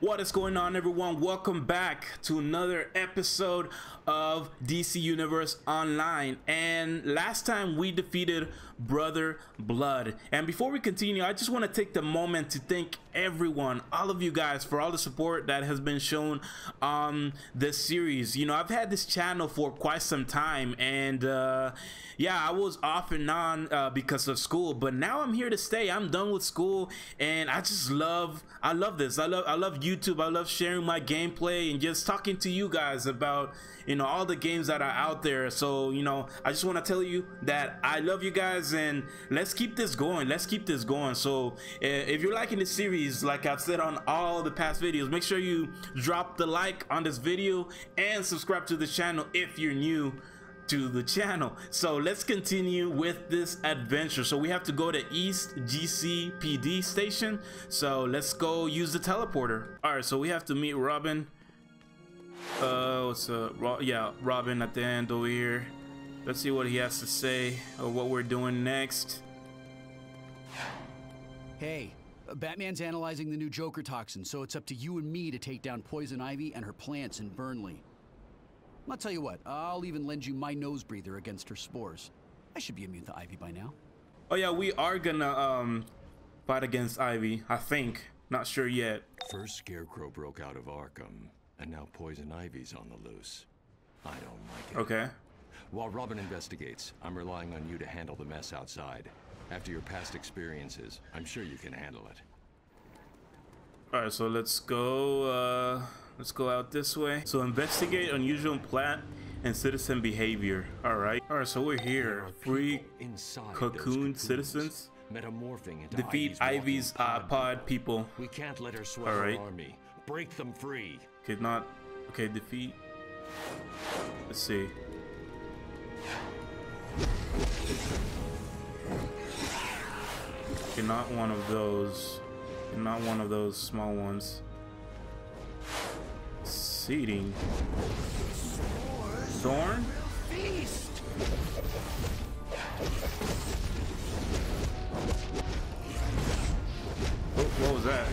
What is going on, everyone? Welcome back to another episode of DC Universe Online. And last time we defeated Brother Blood. And before we continue, I just want to take the moment to thank everyone, all of you guys, for all the support that has been shown on this series. You know, I've had this channel for quite some time, and yeah, I was off and on because of school, but now I'm here to stay. I'm done with school, and I just love, I love YouTube. I love sharing my gameplay and just talking to you guys about, you know, all the games that are out there. So, you know, I just want to tell you that I love you guys, and let's keep this going. Let's keep this going. So if you're liking this series, like I've said on all the past videos, make sure you drop the like on this video and subscribe to the channel if you're new to the channel. So let's continue with this adventure. So we have to go to East GCPD station, so let's go use the teleporter. All right, so we have to meet Robin. Robin at the end over here. Let's see what he has to say or what we're doing next. Hey, Batman's analyzing the new Joker toxin, so it's up to you and me to take down Poison Ivy and her plants in Burnley. I'll tell you what, I'll even lend you my nose breather against her spores. I should be immune to Ivy by now. Oh yeah, we are gonna fight against Ivy, I think. Not sure yet. First Scarecrow broke out of Arkham, and now Poison Ivy's on the loose. I don't like it. Okay. While Robin investigates, I'm relying on you to handle the mess outside. After your past experiences, I'm sure you can handle it. Alright, so let's go out this way. So investigate unusual plant and citizen behavior. All right, so we're here. Free cocoon citizens metamorphing into defeat Ivy's pod people. We can't let her sweat our army. Break them free. Okay, defeat. Let's see. Okay, not one of those. Not one of those small ones. Seeding. Thorn? Oh, what was that?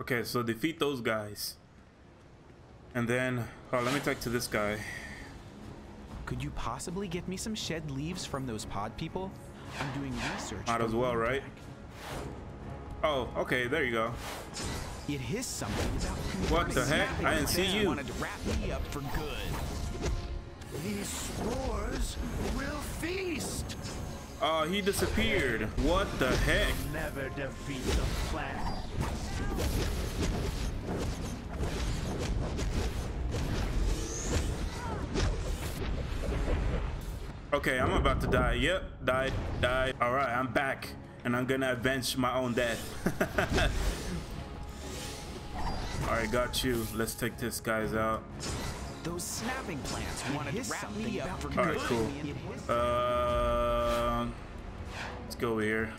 Okay, so defeat those guys. And then, oh, let me talk to this guy. Could you possibly get me some shed leaves from those pod people? I'm doing research. Might as well, right? Oh, okay, there you go. It his something. What the heck? I didn't see you. Wanted to wrap me up for good. These spores will feast. Oh, he disappeared. What the heck? Never defeat the plan. Okay, I'm about to die. Yep, died. All right, I'm back, and I'm gonna avenge my own death. All right, got you. Let's take these guys out. Those snapping plants wanted to wrap me up for good. All right, cool. Let's go over here.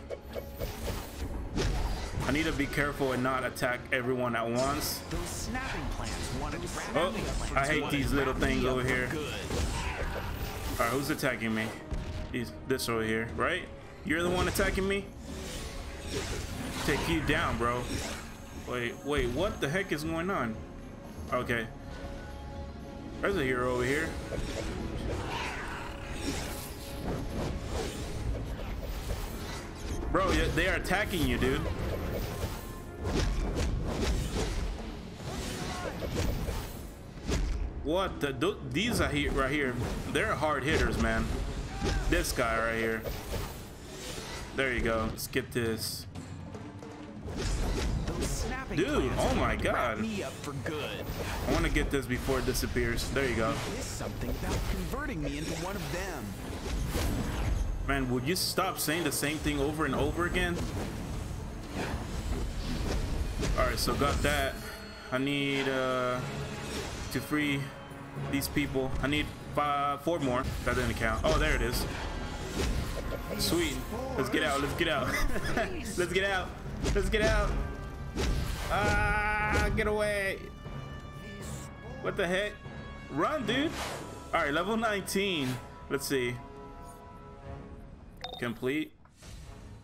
I need to be careful and not attack everyone at once. Those snapping plants wanted to wrap me up. I hate these little things over here. All right, who's attacking me? This over here, right? You're the one attacking me? Take you down, bro. Wait, what the heck is going on? Okay. There's a hero over here. Bro, they are attacking you, dude. What the these are here right here. They're hard hitters, man. This guy right here. There you go. Let's get this. Dude, oh my god. I want to get this before it disappears. There you go. Something about converting me into one of them. Man, would you stop saying the same thing over and over again? All right, so got that. I need to free these people. I need four more. That didn't count. Oh, there it is. Sweet. Let's get out. Let's get out. Let's get out. Let's get out. Ah, get away. What the heck? Run, dude. All right, level 19. Let's see. complete.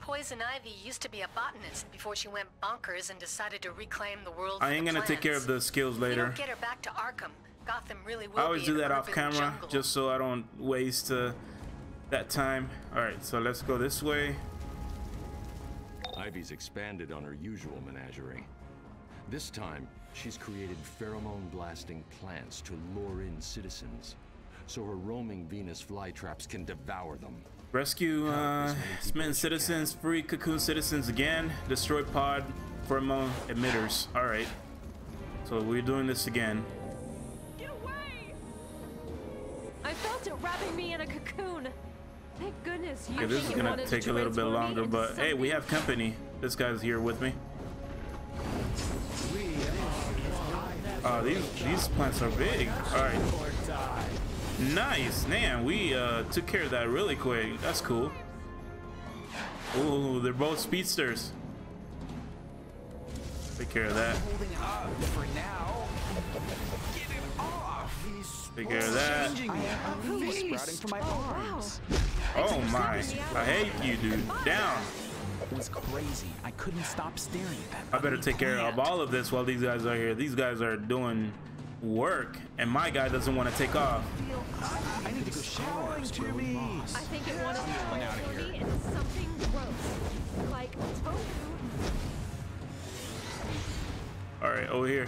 Poison Ivy used to be a botanist before she went bonkers and decided to reclaim the world. I ain't gonna take care of the skills later. Don't get her back to Arkham. Gotham really will. I always do that off camera just so I don't waste that time. All right, so let's go this way. Ivy's expanded on her usual menagerie. This time, she's created pheromone-blasting plants to lure in citizens, so her roaming Venus flytraps can devour them. Rescue Smitten citizens, free cocoon citizens again, destroy pod pheromone emitters. All right, so we're doing this again. Get away! I felt it wrapping me in a cocoon. Thank goodness. Okay, this is gonna take a little bit longer, but hey, we have company. This guy's here with me. Oh, these plants are big. All right. Nice, man. We took care of that really quick. That's cool. Ooh, they're both speedsters. Take care of that. Take care of that. Oh my! I hate you, dude. Down. It was crazy. I couldn't stop staring at that. I better take care of all of this while these guys are here. These guys are doing work, and my guy doesn't want to take off. I need to go shower. I think it wanted me to run out of here. It's something gross, like tofu. All right, over here.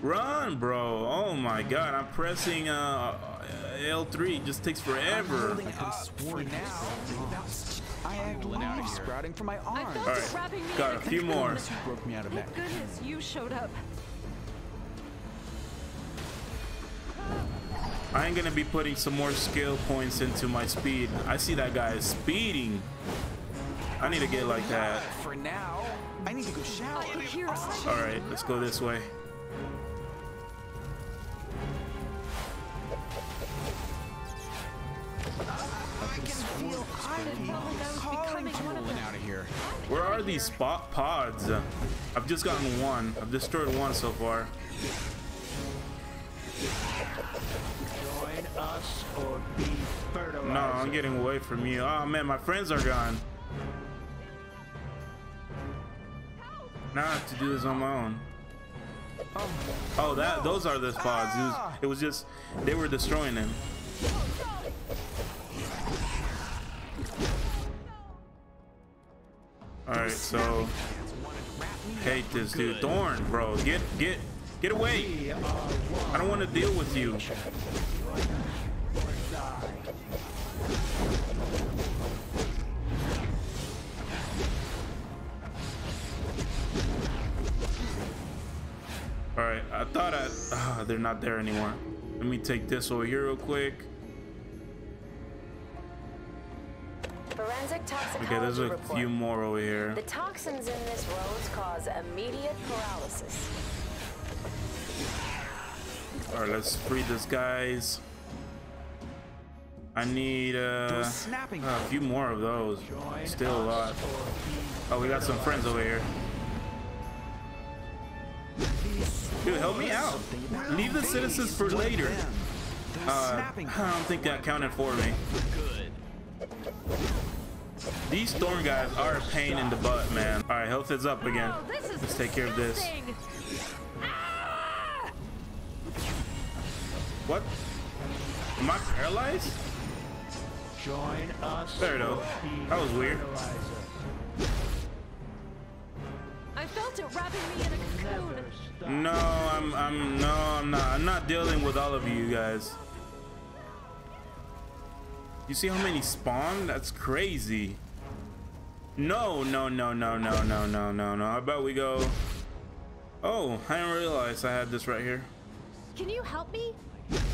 Run, bro. Oh my god, I'm pressing L3 just takes forever. Alright, got a few more. Thank goodness you showed up. I ain't gonna be putting some more skill points into my speed. I see that guy is speeding. I need to get like that. Alright, let's go this way. Where are these spot pods? I've just gotten one. I've destroyed one so far. Join us or be fertilized. No, I'm getting away from you. Oh man, my friends are gone. Now I have to do this on my own. Oh, that those are the pods. It was just they were destroying them. Alright, so hate this dude. Thorn, bro, get away. I don't want to deal with you. Alright, I thought they're not there anymore. Let me take this over here real quick. Forensic toxicology. Okay, there's a few more over here. The toxins in this rose cause immediate paralysis. All right, let's free these guys. I need a few more of those. Still a lot. Oh, we got some friends over here. Dude, help me out. Leave the citizens for later. I don't think that counted for me. These storm guys are a pain in the butt, man. All right, health is up again. Let's take care of this. What? Am I paralyzed? Join us. There it is. That was weird. I felt it wrapping me in a cocoon. No, I'm not dealing with all of you guys. You see how many spawn? That's crazy. No. How about we go? Oh, I didn't realize I had this right here. Can you help me?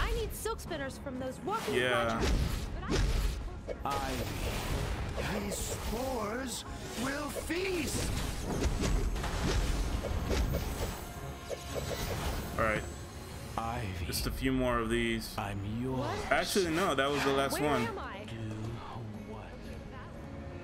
I need silk spinners from those walking. Yeah. These spores will feast. All right. Ivy. Just a few more of these. I'm yours. Actually, no, that was the last one.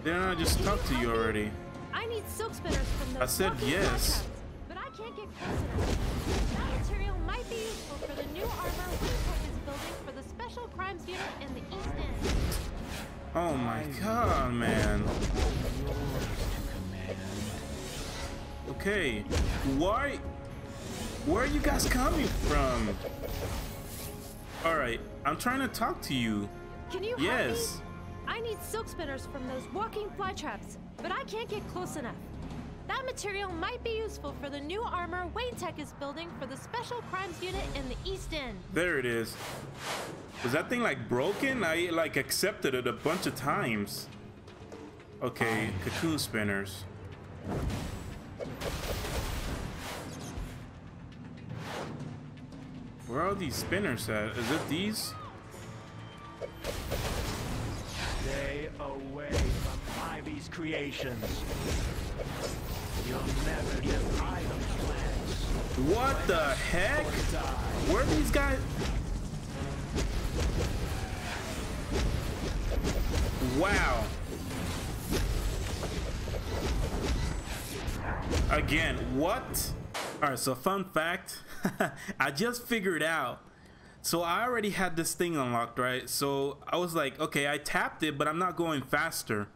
Didn't I just talk to you already? I need silk spinners from those. I said yes. But I can't get close enough. That material might be useful for the new armor Wayne Tech is building for the special crimes unit in the East End. Oh my god, man. Okay, why? Where are you guys coming from? All right, I'm trying to talk to you. Can you help me? I need silk spinners from those walking fly traps, but I can't get close enough. That material might be useful for the new armor Wayne Tech is building for the Special Crimes Unit in the East End. There it is. Was that thing like broken? I like accepted it a bunch of times. Okay, cocoon spinners. Where are these spinners at? Is it these? Stay away from Ivy's creations. You'll never get idle plants. What the heck? Where are these guys? Wow. Again, what? All right, so fun fact, I just figured out. So I already had this thing unlocked, right? So I was like, okay, I tapped it, but I'm not going faster.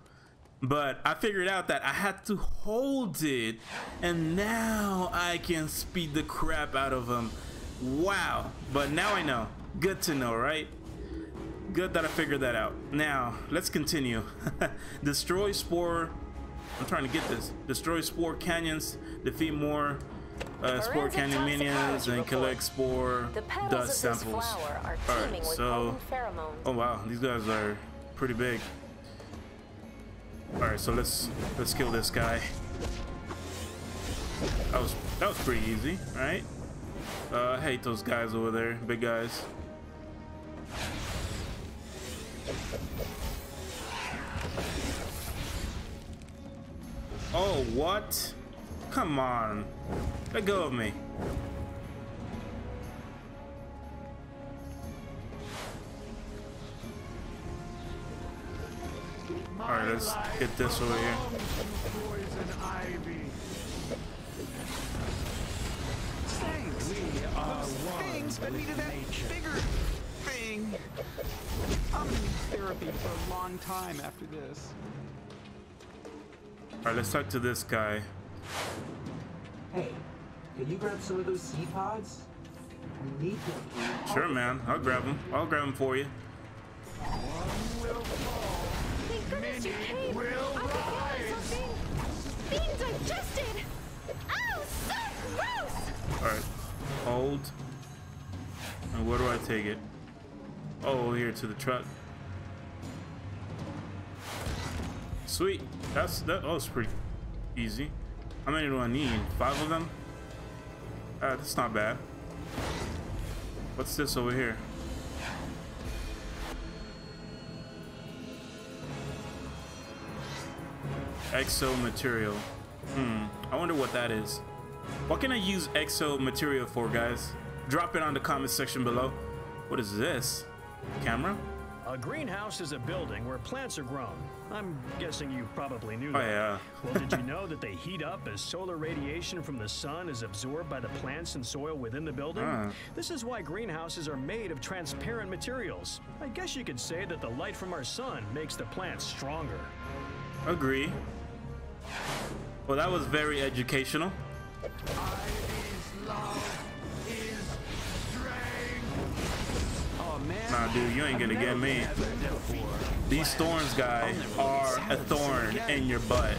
But I figured out that I had to hold it, and now I can speed the crap out of them. Wow. But now I know. Good to know, right? Good that I figured that out. Now, let's continue. Destroy spore. I'm trying to get this. Destroy spore canyons. Defeat more spore canyon minions and collect spore dust samples. Alright, so... Oh wow, these guys are pretty big. Alright, so let's kill this guy. That was pretty easy, right? I hate those guys over there, big guys. Oh, what? Come on. Let go of me. Alright, let's get this over here. Poison Ivy. Thanks. We are things, but needed that bigger thing. I'm in therapy for a long time after this. Alright, let's talk to this guy. Hey, can you grab some of those seed pods? We need them. Sure, man. I'll grab them. I'll grab them for you. One will fall. Thank goodness you came. I can feel something being digested. Oh, so gross! All right, hold. And where do I take it? Oh, here to the truck. Sweet. That was pretty easy. How many do I need? 5 of them? That's not bad. What's this over here? Exo material. I wonder what that is. What can I use exo material for, guys? Drop it on the comment section below. What is this? Camera? A greenhouse is a building where plants are grown. I'm guessing you probably knew that. Oh, yeah. Well, did you know that they heat up as solar radiation from the sun is absorbed by the plants and soil within the building? This is why greenhouses are made of transparent materials. I guess you could say that the light from our sun makes the plants stronger. Agree. Well, that was very educational. Nah, dude, you ain't gonna get me. These thorns, guy, are a thorn in your butt.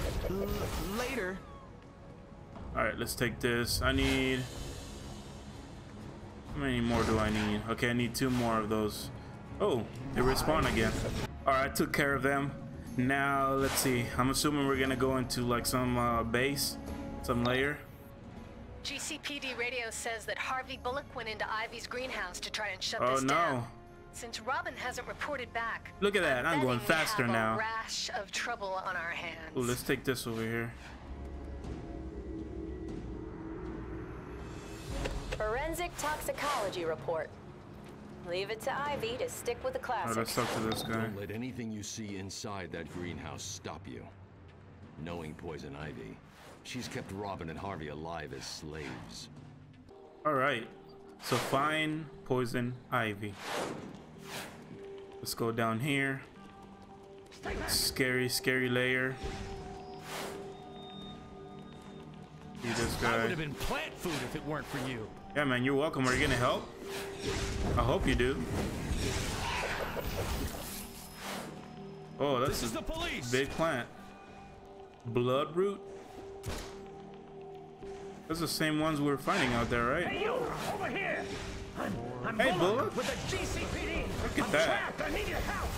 Later. All right, let's take this. I need... How many more do I need? Okay, I need 2 more of those. Oh, they respawn again. All right, I took care of them. Now, let's see. I'm assuming we're gonna go into, like, some base, some layer. GCPD radio says that Harvey Bullock went into Ivy's greenhouse to try and shut this down. Oh, no. Since Robin hasn't reported back, look at that! I'm going faster now. A rash of trouble on our hands. Ooh, let's take this over here. Forensic toxicology report. Leave it to Ivy to stick with the classics. Right, let's talk to this guy. Don't let anything you see inside that greenhouse stop you. Knowing Poison Ivy, she's kept Robin and Harvey alive as slaves. All right. So find Poison Ivy. Let's go down here. Scary layer. See this guy. I would have been plant food if it weren't for you. Yeah, man, you're welcome. Are you gonna help? I hope you do. Oh, that's a big plant. Blood root. That's the same ones we were fighting out there, right? Hey, you, over here. I'm hey, Bullock. With the GCPD. Look at I'm that. Trapped. I need your help.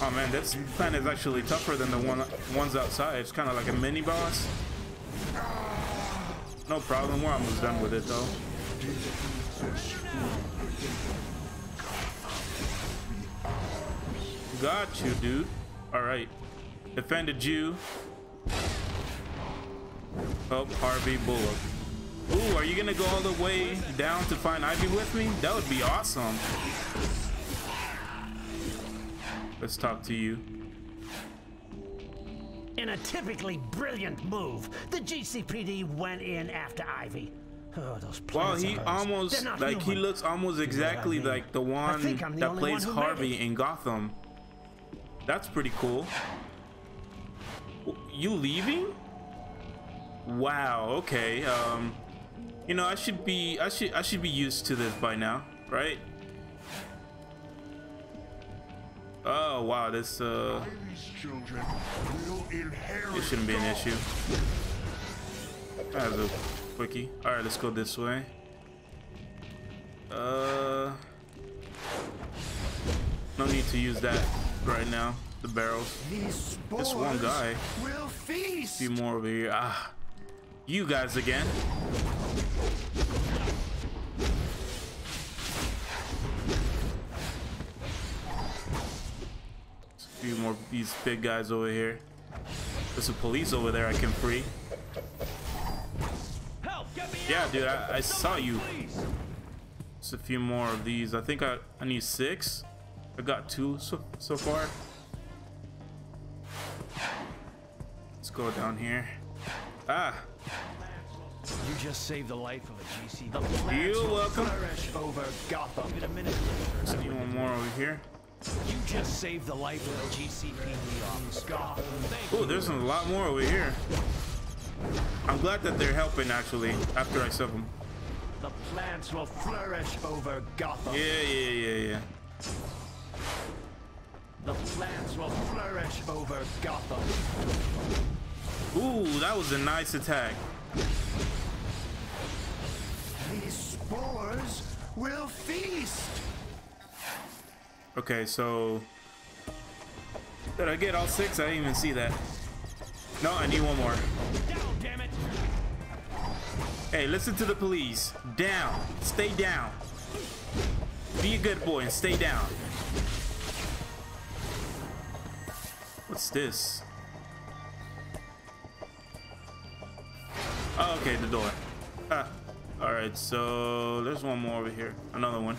Oh man, this plant is actually tougher than the ones outside. It's kind of like a mini boss. No problem. We're almost done with it, though. Got you, dude. All right, defended you. Oh, Harvey Bullock. Ooh, are you gonna go all the way down to find Ivy with me? That would be awesome. Let's talk to you. In a typically brilliant move, the GCPD went in after Ivy. Oh, those plants. Well, he almost like human. He looks almost exactly like the one that plays Harvey in Gotham. That's pretty cool. You leaving? Wow. Okay. You know, I should be used to this by now, right? Oh wow, this it shouldn't be an issue. That was a quickie. All right, let's go this way. No need to use that right now. The barrels. This one guy. A few more over here. Ah, you guys again. A few more of these big guys over here. There's some police over there I can free. Help, get me out. Dude, I saw you. Just a few more of these. I think I need 6. I got 2 so far. Let's go down here. Ah. You just saved the life of a GC. You're welcome. Over Gotham. Just need one more over here. You just saved the life of the GCPD on Gotham. Oh, there's a lot more over here. I'm glad that they're helping actually after I sub them. The plants will flourish over Gotham. Yeah. The plants will flourish over Gotham. Ooh, that was a nice attack. These spores will feast. Okay, so did I get all 6? I didn't even see that. No, I need one more. Down, damn it. Hey, listen to the police. Down. Stay down. Be a good boy and stay down. What's this? Oh, okay, the door. Ah. All right, so there's one more over here. Another one.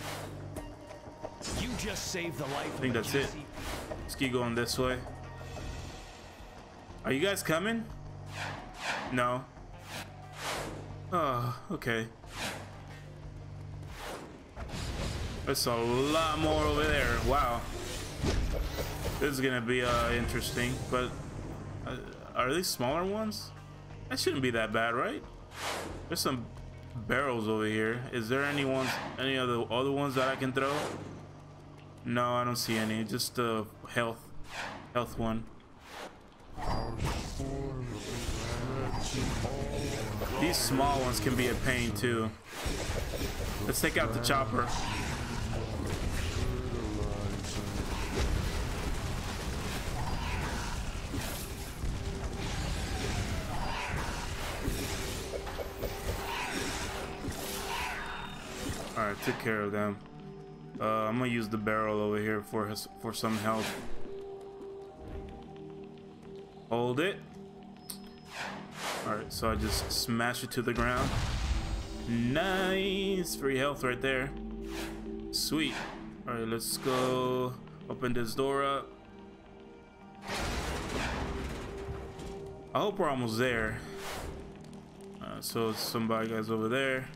You just saved the life. I think that's it. Let's keep going this way. Are you guys coming? No. Oh, okay. There's a lot more over there. Wow. This is gonna be interesting. But are these smaller ones? That shouldn't be that bad, right? There's some barrels over here. Is there any other ones that I can throw? No, I don't see any. Just the health one. These small ones can be a pain too. Let's take out the chopper. All right, took care of them. I'm gonna use the barrel over here for some help. Hold it. All right, so I just smash it to the ground. Nice, free health right there. Sweet. All right, let's go open this door up. I hope we're almost there. So some bad guys over there.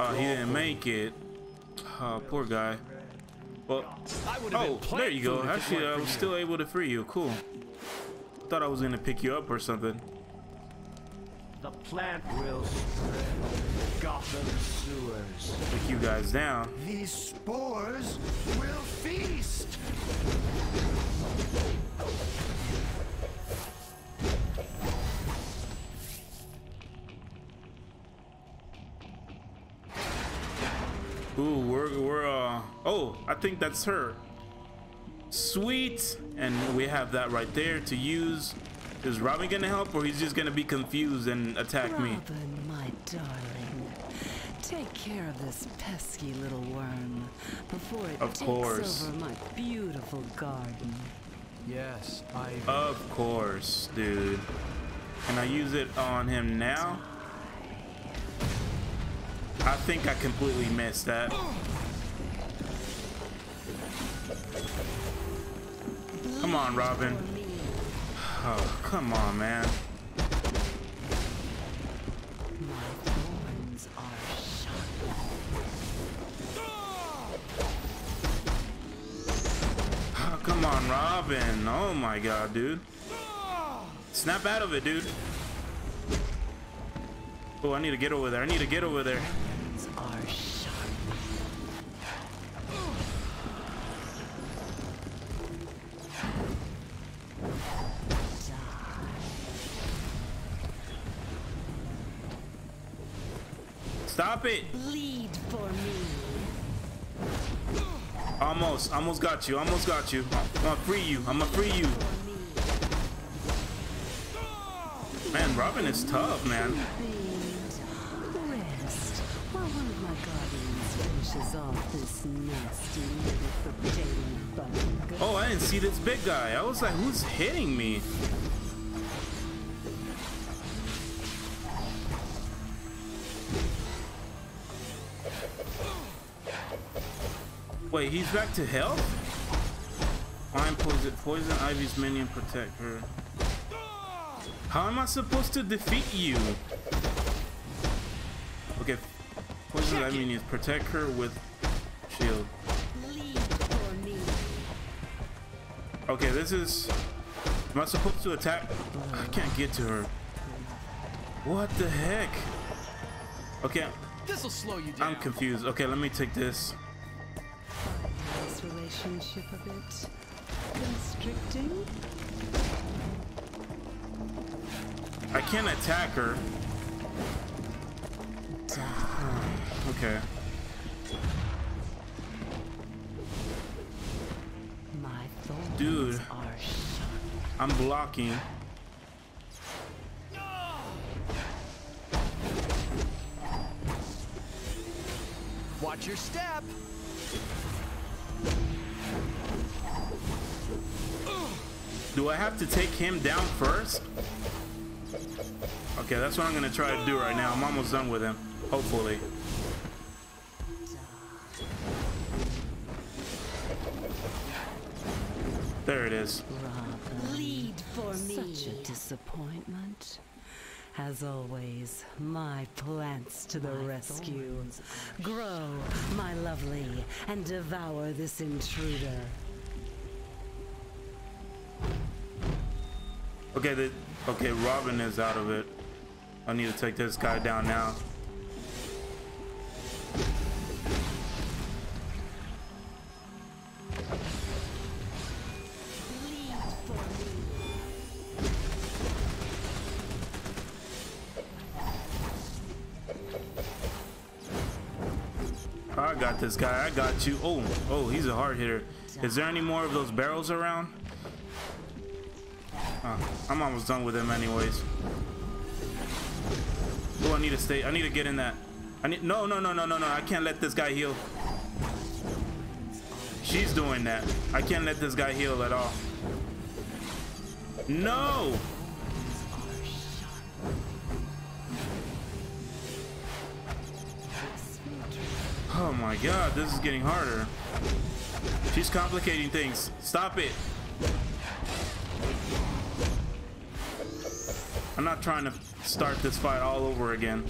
Oh, he didn't make it. Oh, poor guy. Well, oh, there you go. Actually, I was still able to free you. Cool. Thought I was gonna pick you up or something. The plant will spread Gotham sewers. Take you guys down. These spores will feast. Ooh, oh, I think that's her. Sweet, and we have that right there to use. Is Robin gonna help, or he's just gonna be confused and attack me? Robin, my darling, take care of this pesky little worm before it takes over my beautiful garden. Yes, I. Of course, dude. Can I use it on him now? I think I completely missed that. Come on, Robin. Oh, come on, man. My horns are shot. Oh, come on, Robin. Oh my god, dude. Snap out of it, dude. Oh, I need to get over there. I need to get over there. Stop it. Bleed for me. Almost got you. Almost got you. I'm gonna free you. I'm gonna free you. Man, Robin is tough, man. Rest while one of my guardians finishes off this nasty little potato. Oh, I didn't see this big guy. I was like, who's hitting me? Wait, he's back to health? Find poison. Poison Ivy's minion, protect her. How am I supposed to defeat you? Okay, poison Ivy minions, protect her with shield. Okay, this is. Am I supposed to attack? I can't get to her. What the heck? Okay. This'll slow you down. I'm confused. Okay, let me take this. Relationship a bit constricting. I can't attack her. Okay. Dude, I'm blocking. Watch your step. Do I have to take him down first? Okay, that's what I'm gonna try to do right now. I'm almost done with him, hopefully. There it is. Robin, lead for me. Such a disappointment. As always, my plants to the rescue. Grow, my lovely, and devour this intruder. Okay, okay, Robin is out of it. I need to take this guy down now. I got this guy. I got you. Oh, oh, he's a hard hitter. Is there any more of those barrels around? I'm almost done with him anyways. Oh, I need to stay. I need to get in that. I need no. I can't let this guy heal. She's doing that. I can't let this guy heal at all. No. Oh my god, this is getting harder. She's complicating things. Stop it. I'm not trying to start this fight all over again.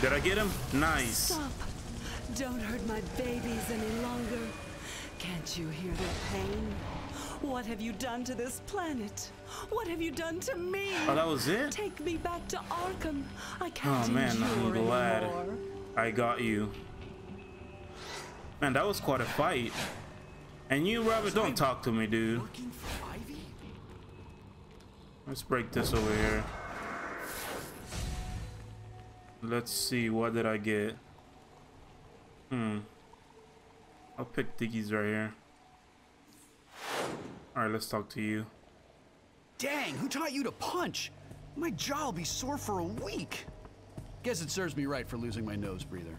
Did I get him? Nice. Stop. Don't hurt my babies any longer. Can't you hear their pain? What have you done to this planet? What have you done to me? Oh, that was it? Take me back to Arkham. I can't endure anymore. Glad I got you. Man, that was quite a fight. And you, Robin, don't talk to me, dude. Let's break this over here. Let's see, what did I get? I'll pick Diggy's right here. Alright, let's talk to you. Dang, who taught you to punch? My jaw will be sore for a week. Guess it serves me right for losing my nose breather.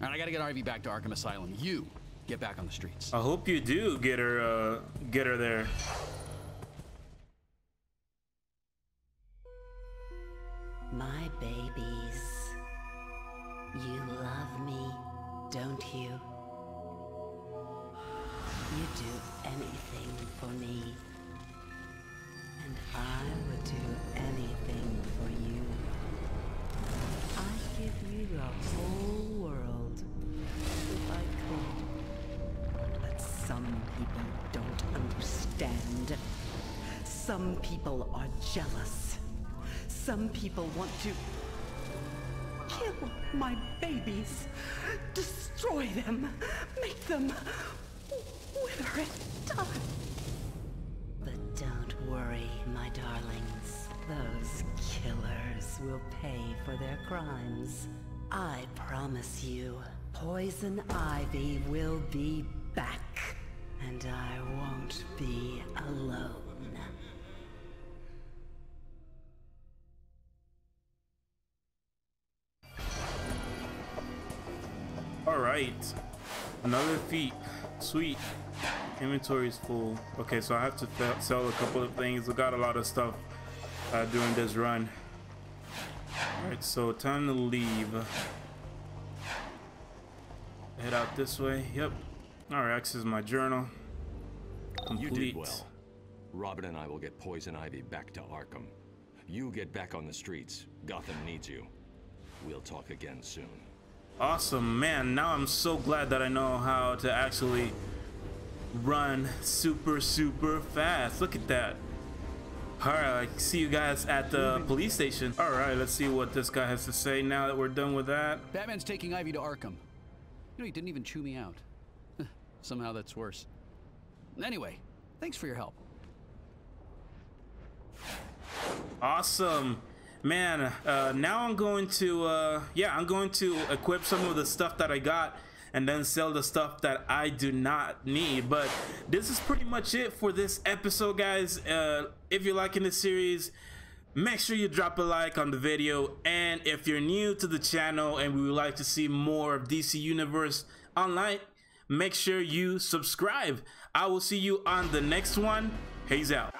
Alright, I gotta get Ivy back to Arkham Asylum. You get back on the streets. I hope you do get her there. My babies, you love me, don't you? You do anything for me, and I would do anything for you. I'd give you the whole world if I could. But some people don't understand. Some people are jealous. Some people want to kill my babies, destroy them, make them wither and die. But don't worry, my darlings. Those killers will pay for their crimes. I promise you, Poison Ivy will be back, and I won't be alone. Alright, another feat. Sweet. Inventory is full. Okay, so I have to sell a couple of things. I got a lot of stuff during this run. Alright, so time to leave. Head out this way. Yep. Alright, access my journal. Complete. You did well. Robin and I will get Poison Ivy back to Arkham. You get back on the streets. Gotham needs you. We'll talk again soon. Awesome, man. Now I'm so glad that I know how to actually run super fast. Look at that. All right, see you guys at the police station. All right, let's see what this guy has to say now that we're done with that. Batman's taking Ivy to Arkham. You know, he didn't even chew me out. Somehow that's worse. Anyway, thanks for your help. Awesome. Man, now I'm going to, yeah, I'm going to equip some of the stuff that I got and then sell the stuff that I do not need. But this is pretty much it for this episode, guys. If you're liking this series, make sure you drop a like on the video. And if you're new to the channel and we would like to see more of DC Universe Online, make sure you subscribe. I will see you on the next one. Peace out.